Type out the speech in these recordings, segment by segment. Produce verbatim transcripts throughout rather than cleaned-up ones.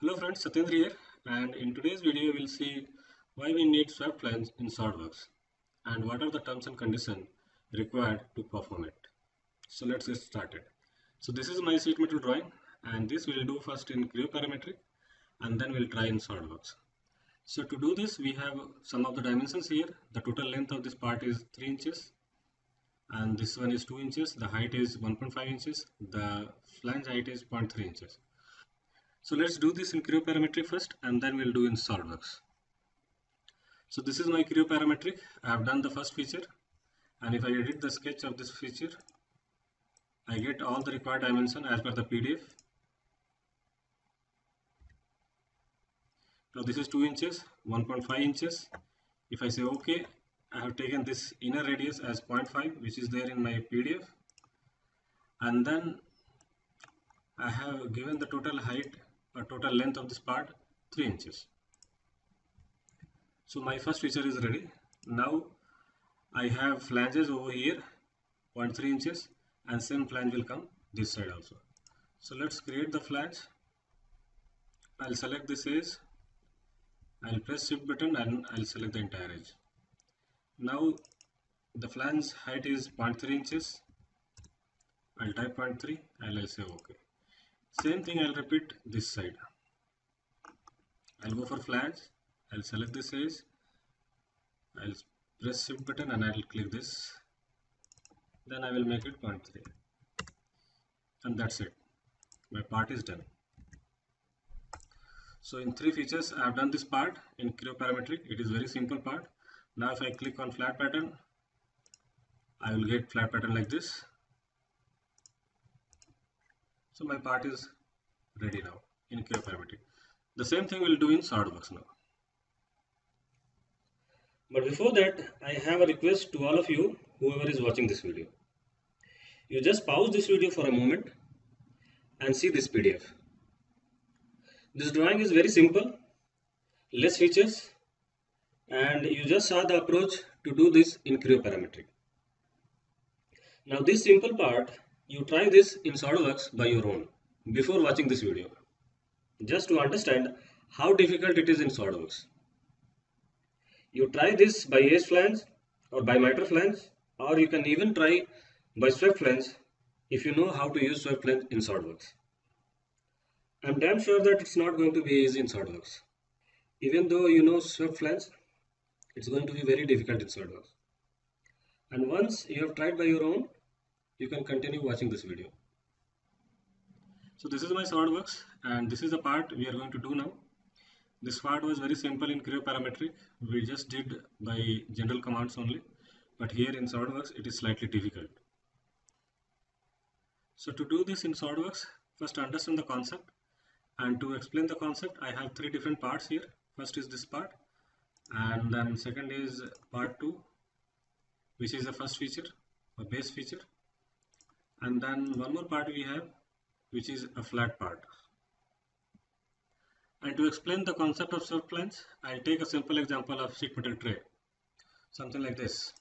Hello friends, Satendra here, and in today's video we will see why we need swept lines in SolidWorks and what are the terms and conditions required to perform it. So let's get started. So this is my sheet metal drawing, and this we will do first in Creo Parametric and then we will try in SolidWorks. So to do this we have some of the dimensions here. The total length of this part is three inches and this one is two inches, the height is one point five inches, the flange height is zero point three inches. So let's do this in Creo Parametric first and then we'll do in SolidWorks. So this is my Creo Parametric. I have done the first feature, and if I edit the sketch of this feature, I get all the required dimension as per the P D F. Now this is two inches, one point five inches. If I say OK, I have taken this inner radius as zero point five, which is there in my P D F, and then I have given the total height or total length of this part three inches. So my first feature is ready. Now I have flanges over here zero point three inches, and same flange will come this side also. So let's create the flange. I'll select this edge, I'll press shift button and I'll select the entire edge. Now the flange height is zero point three inches. I'll type zero point three and I'll say OK. Same thing, I'll repeat this side. I'll go for flange, I'll select this edge, I'll press shift button and I'll click this, then I will make it zero point three, and that's it. My part is done. So in three features I have done this part in Creo Parametric. It is very simple part. Now if I click on flat pattern, I will get flat pattern like this. So my part is ready now in Creo Parametric. The same thing we'll do in SolidWorks now. But before that, I have a request to all of you, whoever is watching this video. You just pause this video for a moment and see this P D F. This drawing is very simple, less features, and you just saw the approach to do this in Creo Parametric. Now this simple part, you try this in SolidWorks by your own before watching this video, just to understand how difficult it is in SolidWorks. You try this by edge flange or by miter flange, or you can even try by swept flange if you know how to use swept flange in SolidWorks. I'm damn sure that it's not going to be easy in SolidWorks. Even though you know swept flange, it's going to be very difficult in SolidWorks. And once you have tried by your own, you can continue watching this video. So this is my SolidWorks, and this is the part we are going to do now. This part was very simple in Creo Parametric. We just did by general commands only, but here in SolidWorks it is slightly difficult. So to do this in SolidWorks, first understand the concept, and to explain the concept I have three different parts here. First is this part, and then second is part two, which is the first feature, a base feature. And then one more part we have, which is a flat part. And to explain the concept of swept flange, I'll take a simple example of sheet metal tray, something like this.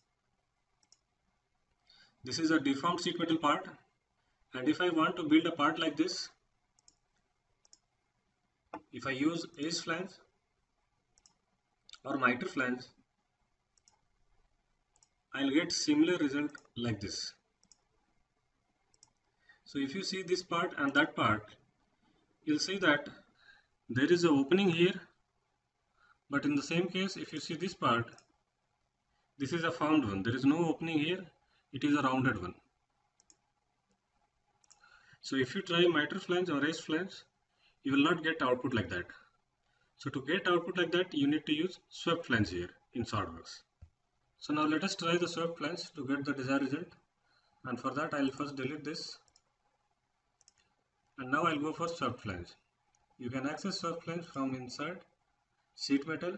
This is a deformed sheet metal part, and if I want to build a part like this, if I use edge flange or miter flange, I'll get similar result like this. So if you see this part and that part, you'll see that there is an opening here, but in the same case, if you see this part, this is a found one. There is no opening here, it is a rounded one. So if you try miter flange or edge flange, you will not get output like that. So to get output like that, you need to use swept flange here in SolidWorks. So now let us try the swept flange to get the desired result, and for that I will first delete this. And now I'll go for swept flange. You can access swept flange from inside sheet metal,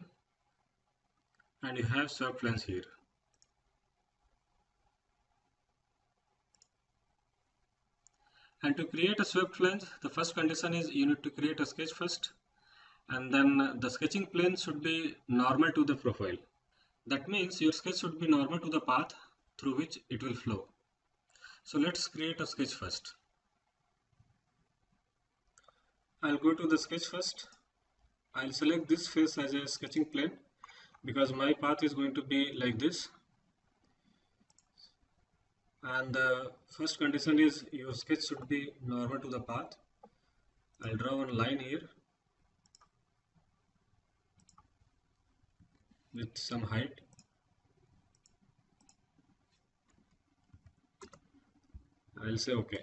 and you have swept flange here. And to create a swept flange, the first condition is you need to create a sketch first, and then the sketching plane should be normal to the profile. That means your sketch should be normal to the path through which it will flow. So let's create a sketch first. I'll go to the sketch first. I'll select this face as a sketching plane because my path is going to be like this. And the first condition is your sketch should be normal to the path. I'll draw one line here with some height. I'll say OK.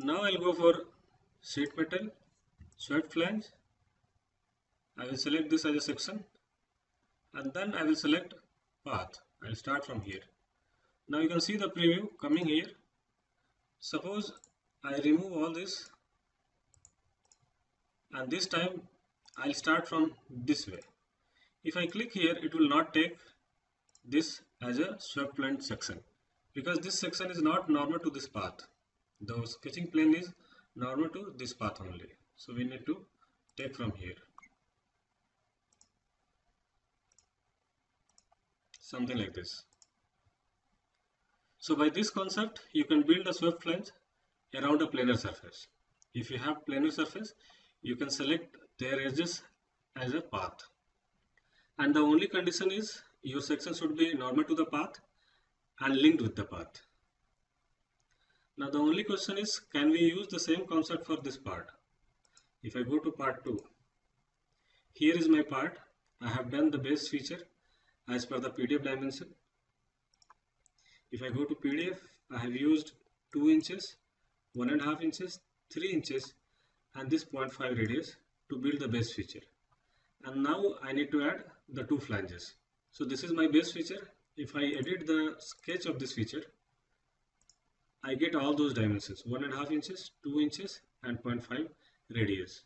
Now I'll go for sheet metal, swept flange. I will select this as a section and then I will select path. I'll start from here. Now you can see the preview coming here. Suppose I remove all this, and this time I'll start from this way. If I click here, it will not take this as a swept plane section because this section is not normal to this path. The sketching plane is normal to this path only. So we need to take from here. Something like this. So by this concept, you can build a swept flange around a planar surface. If you have planar surface, you can select their edges as a path. And the only condition is your section should be normal to the path and linked with the path. Now the only question is, can we use the same concept for this part? If I go to part two, here is my part. I have done the base feature as per the P D F dimension. If I go to P D F, I have used two inches, one and a half inches, three inches and this zero point five radius to build the base feature. And now I need to add the two flanges. So this is my base feature. If I edit the sketch of this feature, I get all those dimensions, one and a half inches, two inches and zero point five radius.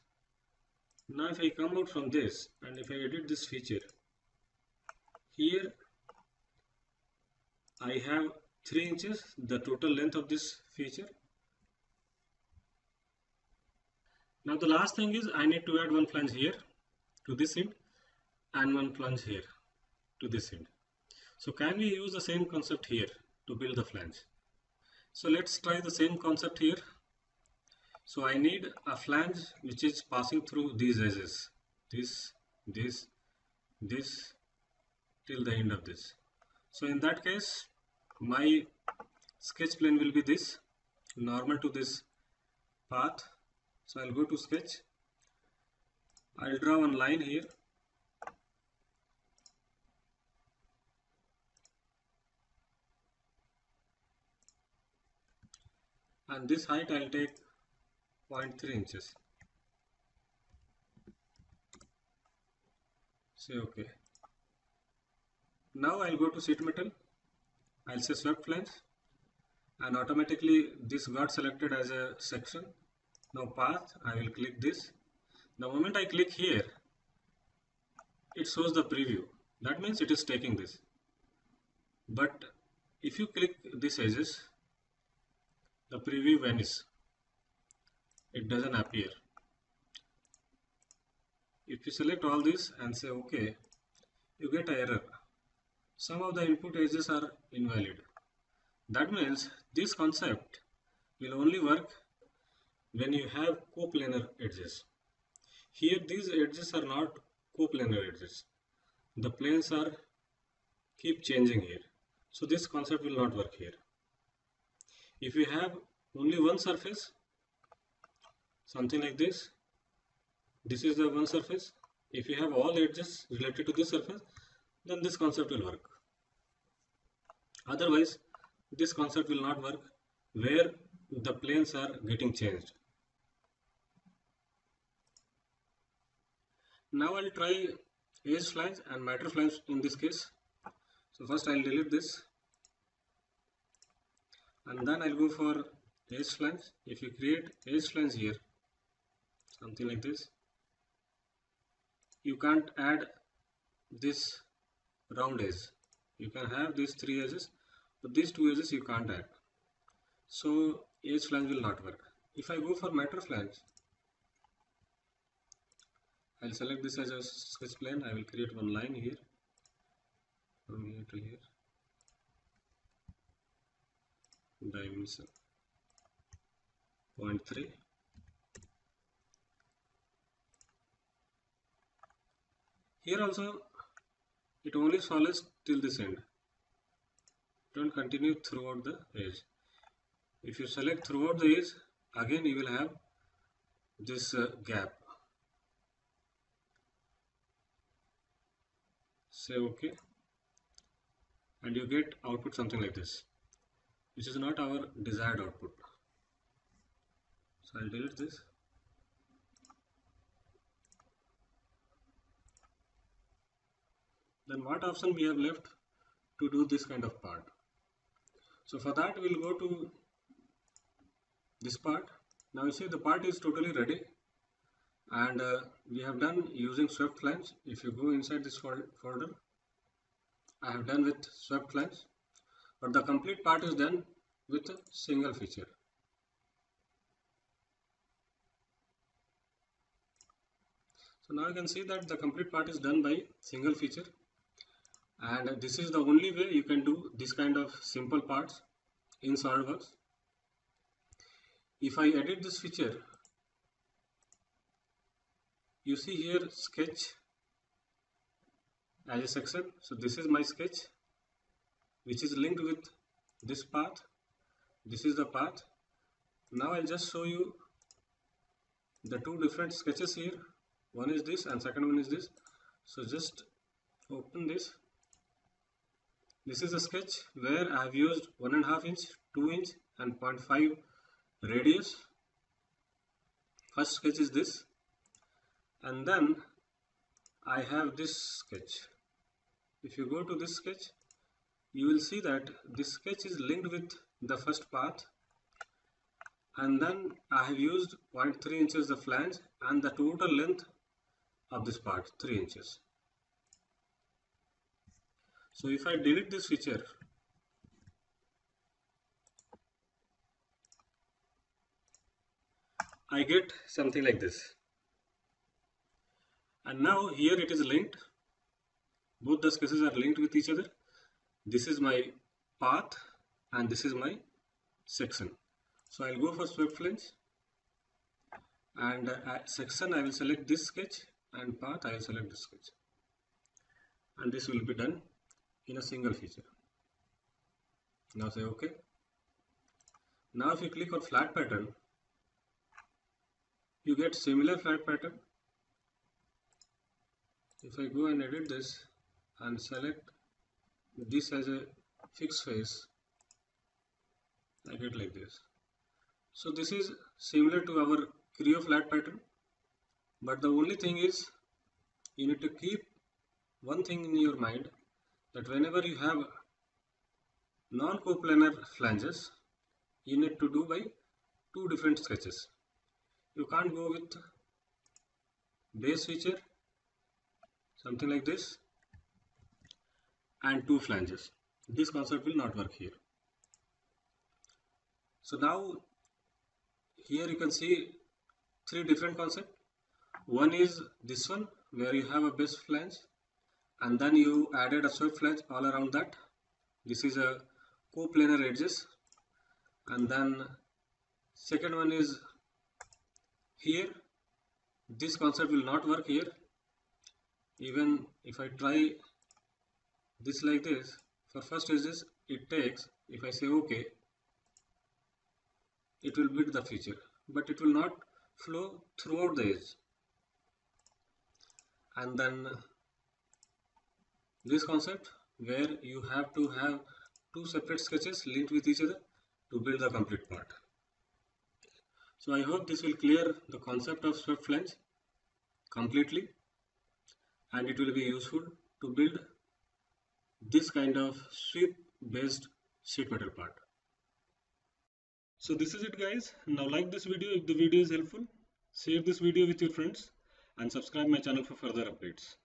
Now if I come out from this and if I edit this feature, here I have three inches, the total length of this feature. Now the last thing is I need to add one flange here to this end and one flange here to this end. So can we use the same concept here to build the flange? So let's try the same concept here. So I need a flange which is passing through these edges, this, this, this, till the end of this. So in that case, my sketch plane will be this, normal to this path. So I'll go to sketch. I'll draw one line here. And this height I'll take zero point three inches. Say OK. Now I'll go to sheet metal. I'll say swept flange, and automatically this got selected as a section. Now path, I will click this. The moment I click here, it shows the preview. That means it is taking this. But if you click these edges, the preview vanishes. It doesn't appear. If you select all this and say OK, you get an error. Some of the input edges are invalid. That means this concept will only work when you have coplanar edges. Here these edges are not coplanar edges. The planes are keep changing here. So this concept will not work here. If you have only one surface, something like this, this is the one surface. If you have all edges related to this surface, then this concept will work. Otherwise, this concept will not work where the planes are getting changed. Now I'll try edge flange and matter flange in this case. So first I'll delete this. And then I'll go for edge flange. If you create edge flange here, something like this, you can't add this round edge. You can have these three edges, but these two edges you can't add. So edge flange will not work. If I go for matter flange, I'll select this as a sketch plane. I will create one line here from here to here. Dimension zero point three. Here also it only follows till this end, don't continue throughout the edge. If you select throughout the edge, again you will have this uh, gap. Say OK, and you get output something like this, which is not our desired output. So I'll delete this. Then what option we have left to do this kind of part? So for that we'll go to this part. Now you see the part is totally ready, and uh, we have done using swept lines. If you go inside this folder, I have done with swept lines, but the complete part is done with a single feature. So now you can see that the complete part is done by single feature, and this is the only way you can do this kind of simple parts in SolidWorks. If I edit this feature, you see here sketch as a section. So this is my sketch which is linked with this path. This is the path. Now I'll just show you the two different sketches here. One is this and second one is this. So just open this. This is a sketch where I have used one and a half inch, two inch and zero point five radius. First sketch is this, and then I have this sketch. If you go to this sketch, you will see that this sketch is linked with the first path, and then I have used zero point three inches the flange, and the total length of this part three inches. So if I delete this feature, I get something like this. And now here it is linked, both the sketches are linked with each other. This is my path and this is my section. So I'll go for swept lines, and uh, section I will select this sketch, and path I will select this sketch, and this will be done in a single feature. Now say OK. Now if you click on flat pattern, you get similar flat pattern. If I go and edit this and select this as a fixed face, I get like this. So this is similar to our Creo flat pattern, but the only thing is you need to keep one thing in your mind, that whenever you have non-coplanar flanges, you need to do by two different sketches. You can't go with base feature, something like this, and two flanges. This concept will not work here. So now here you can see three different concepts. One is this one where you have a base flange and then you added a swept flange all around that. This is a coplanar edges. And then second one is here. This concept will not work here. Even if I try this like this, for first edges it takes, if I say OK, it will build the feature, but it will not flow throughout the edge. And then this concept where you have to have two separate sketches linked with each other to build the complete part. So I hope this will clear the concept of swept flange completely, and it will be useful to build this kind of sweep based sheet metal part. So this is it guys. Now like this video if the video is helpful, share this video with your friends, and subscribe my channel for further updates.